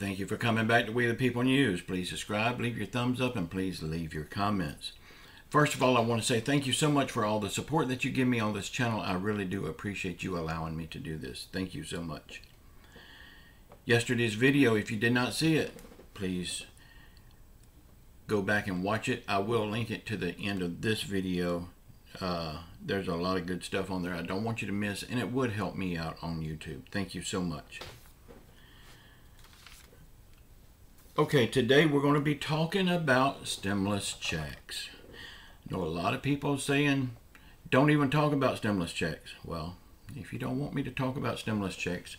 Thank you for coming back to We The People News. Please subscribe, leave your thumbs up, and please leave your comments. First of all, I want to say thank you so much for all the support that you give me on this channel. I really do appreciate you allowing me to do this. Thank you so much. Yesterday's video, if you did not see it, please go back and watch it. I will link it to the end of this video. There's a lot of good stuff on there I don't want you to miss, and it would help me out on YouTube. Thank you so much. Okay, today we're going to be talking about stimulus checks. I know a lot of people saying, don't even talk about stimulus checks. Well, if you don't want me to talk about stimulus checks,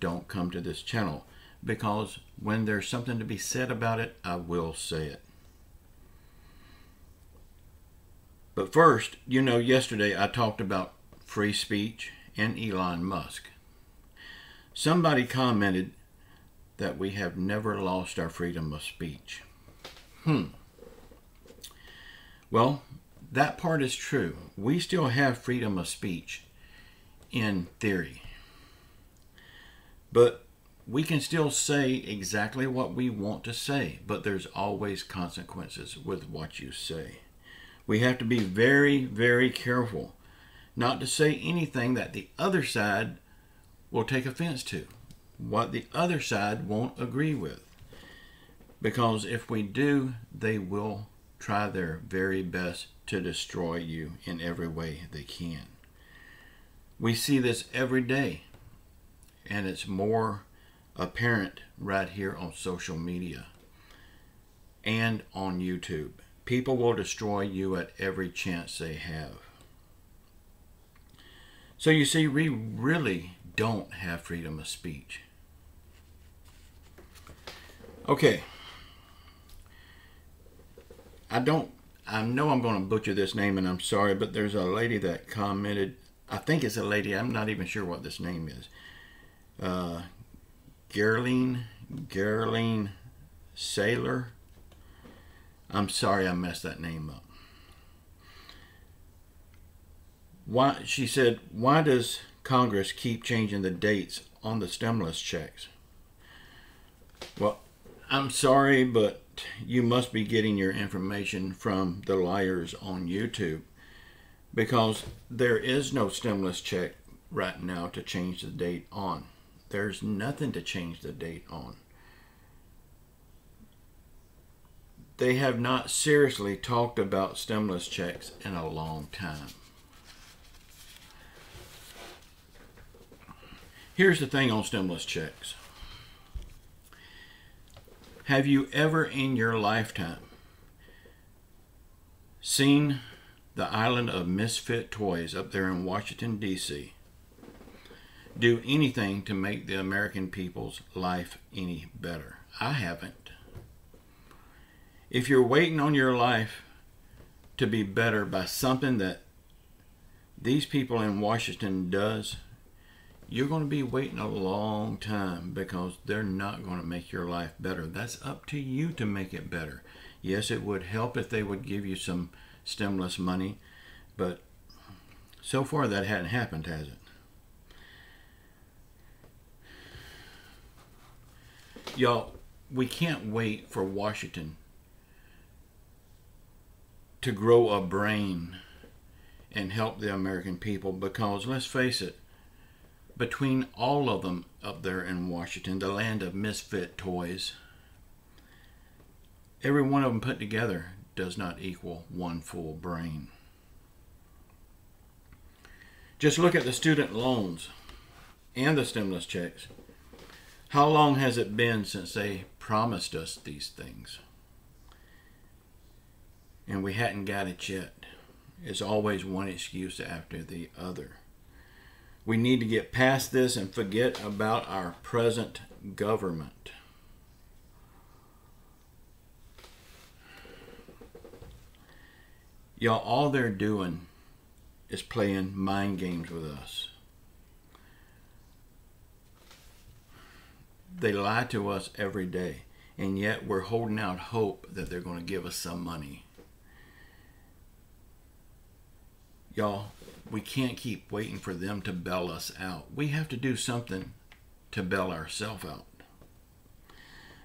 don't come to this channel, because when there's something to be said about it, I will say it. But first, you know, yesterday I talked about free speech and Elon Musk. Somebody commented that we have never lost our freedom of speech. Well, that part is true. We still have freedom of speech in theory. But we can still say exactly what we want to say, but there's always consequences with what you say. We have to be very, very careful not to say anything that the other side will take offense to, what the other side won't agree with. Because if we do, they will try their very best to destroy you in every way they can. We see this every day, and it's more apparent right here on social media and on YouTube. People will destroy you at every chance they have. So you see, we really don't have freedom of speech. Okay. I know I'm going to butcher this name, and I'm sorry, but there's a lady that commented. I think it's a lady. I'm not even sure what this name is. Gerline Saylor. I'm sorry I messed that name up. She said, why does Congress keep changing the dates on the stimulus checks? Well, I'm sorry, but you must be getting your information from the liars on YouTube, because there is no stimulus check right now to change the date on. There's nothing to change the date on. They have not seriously talked about stimulus checks in a long time. Here's the thing on stimulus checks. Have you ever in your lifetime seen the island of misfit toys up there in Washington, D.C. do anything to make the American people's life any better? I haven't. If you're waiting on your life to be better by something that these people in Washington does, you're going to be waiting a long time, because they're not going to make your life better. That's up to you to make it better. Yes, it would help if they would give you some stimulus money, but so far that hadn't happened, has it? Y'all, we can't wait for Washington to grow a brain and help the American people, because let's face it, between all of them up there in Washington, the land of misfit toys, every one of them put together does not equal one full brain. Just look at the student loans and the stimulus checks. How long has it been since they promised us these things? And we hadn't got it yet. It's always one excuse after the other. We need to get past this and forget about our present government. Y'all, all they're doing is playing mind games with us. They lie to us every day, and yet we're holding out hope that they're going to give us some money. Y'all, we can't keep waiting for them to bail us out. We have to do something to bail ourselves out.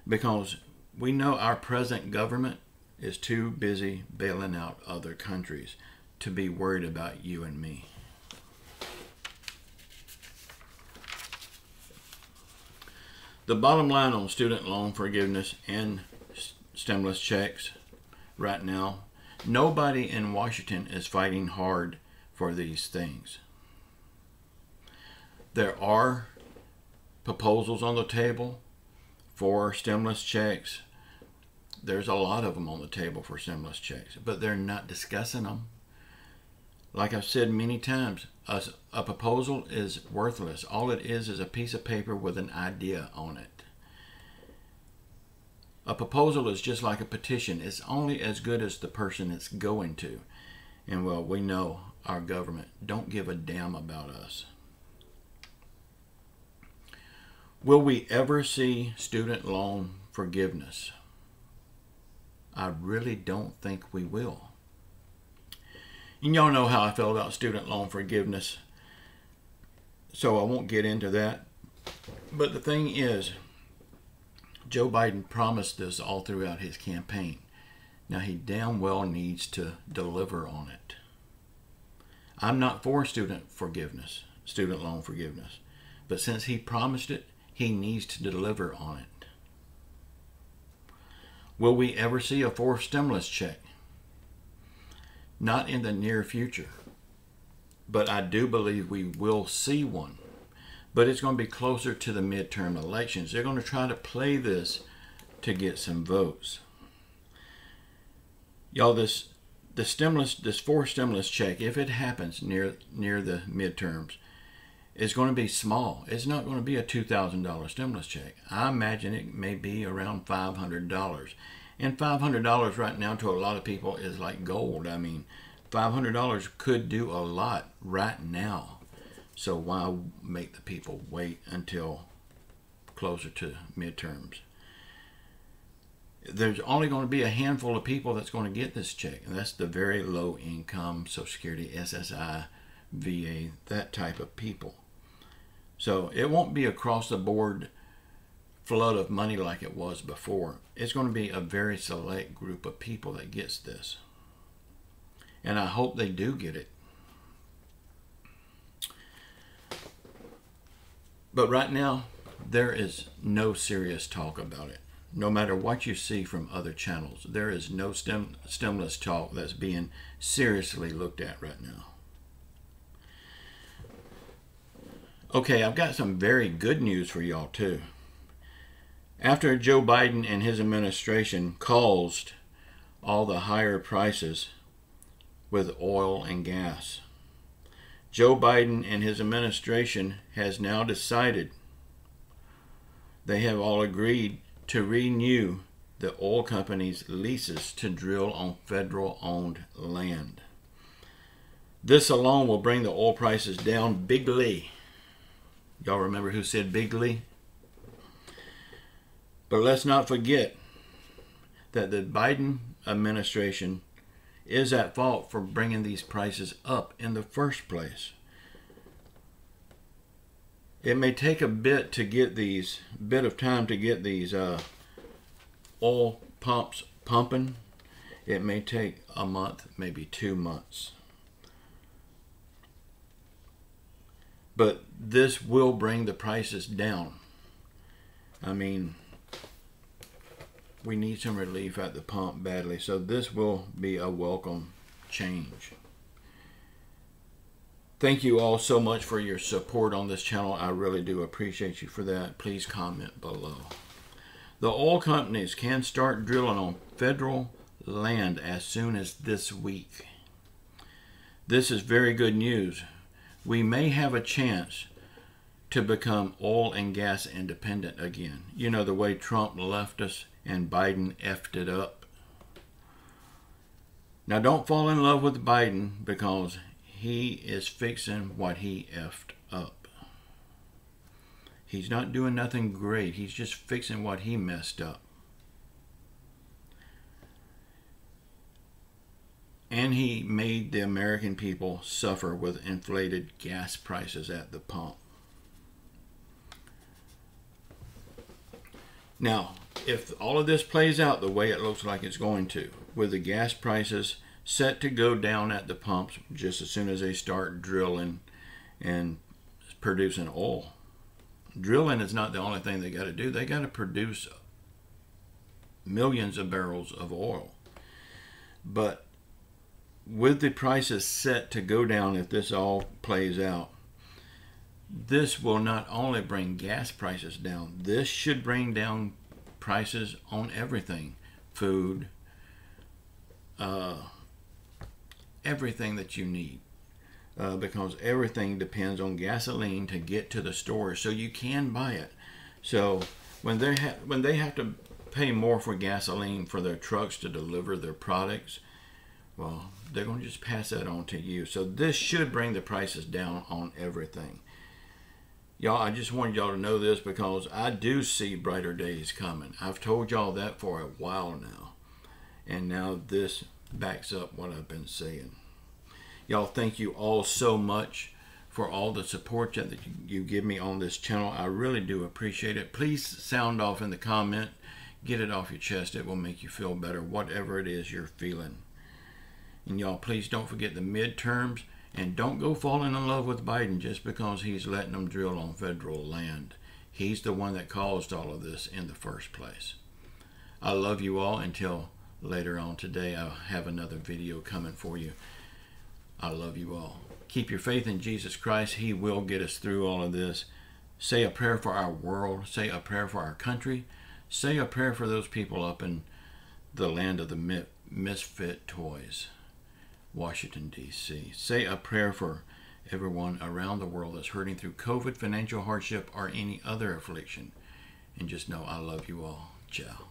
because we know our present government is too busy bailing out other countries to be worried about you and me. The bottom line on student loan forgiveness and stimulus checks right now, nobody in Washington is fighting hard for these things. There are proposals on the table for stimulus checks. There's a lot of them on the table for stimulus checks, but they're not discussing them. Like I've said many times, a proposal is worthless. All it is a piece of paper with an idea on it. A proposal is just like a petition. It's only as good as the person it's going to. And well, we know our government don't give a damn about us. Will we ever see student loan forgiveness? I really don't think we will. And y'all know how I feel about student loan forgiveness, so I won't get into that. But the thing is, Joe Biden promised this all throughout his campaign. Now he damn well needs to deliver on it. I'm not for student loan forgiveness, but since he promised it, he needs to deliver on it. Will we ever see a fourth stimulus check? Not in the near future, but I do believe we will see one. But it's going to be closer to the midterm elections. They're going to try to play this to get some votes. Y'all, this fourth stimulus check, if it happens near the midterms, is going to be small. It's not going to be a $2,000 stimulus check. I imagine it may be around $500. And $500 right now to a lot of people is like gold. I mean, $500 could do a lot right now. So why make the people wait until closer to midterms? There's only going to be a handful of people that's going to get this check. And that's the very low income, Social Security, SSI, VA, that type of people. So it won't be across the board flood of money like it was before. It's going to be a very select group of people that gets this. And I hope they do get it. But right now, there is no serious talk about it. No matter what you see from other channels, there is no stimulus talk that's being seriously looked at right now. Okay, I've got some very good news for y'all too. After Joe Biden and his administration caused all the higher prices with oil and gas, Joe Biden and his administration has now decided, they have all agreed to renew the oil companies' leases to drill on federal-owned land. This alone will bring the oil prices down bigly. Y'all remember who said bigly? But let's not forget that the Biden administration is at fault for bringing these prices up in the first place. It may take a bit to get these, bit of time to get these oil pumps pumping. It may take a month, maybe 2 months. But this will bring the prices down. I mean, we need some relief at the pump badly, so this will be a welcome change. Thank you all so much for your support on this channel. I really do appreciate you for that. Please comment below. The oil companies can start drilling on federal land as soon as this week. This is very good news. We may have a chance to become oil and gas independent again. You know, the way Trump left us and Biden effed it up. Now don't fall in love with Biden because he is fixing what he effed up. He's not doing nothing great. He's just fixing what he messed up. And he made the American people suffer with inflated gas prices at the pump. Now, if all of this plays out the way it looks like it's going to, with the gas prices set to go down at the pumps just as soon as they start drilling and producing oil. Drilling is not the only thing they got to do. They got to produce millions of barrels of oil. But with the prices set to go down, if this all plays out, this will not only bring gas prices down, this should bring down prices on everything. Food, everything that you need. Because everything depends on gasoline to get to the store, so you can buy it. So when they have to pay more for gasoline for their trucks to deliver their products, well, they're going to just pass that on to you. So this should bring the prices down on everything. Y'all, I just wanted y'all to know this because I do see brighter days coming. I've told y'all that for a while now. And now this backs up what I've been saying. Y'all, thank you all so much for all the support that you give me on this channel. I really do appreciate it. Please sound off in the comment. Get it off your chest. It will make you feel better, whatever it is you're feeling. And y'all, please don't forget the midterms. And don't go falling in love with Biden just because he's letting them drill on federal land. He's the one that caused all of this in the first place. I love you all. Until later on today, I'll have another video coming for you. I love you all. Keep your faith in Jesus Christ. He will get us through all of this. Say a prayer for our world. Say a prayer for our country. Say a prayer for those people up in the land of the misfit toys, Washington, D.C. Say a prayer for everyone around the world that's hurting through COVID, financial hardship, or any other affliction. And just know I love you all. Ciao.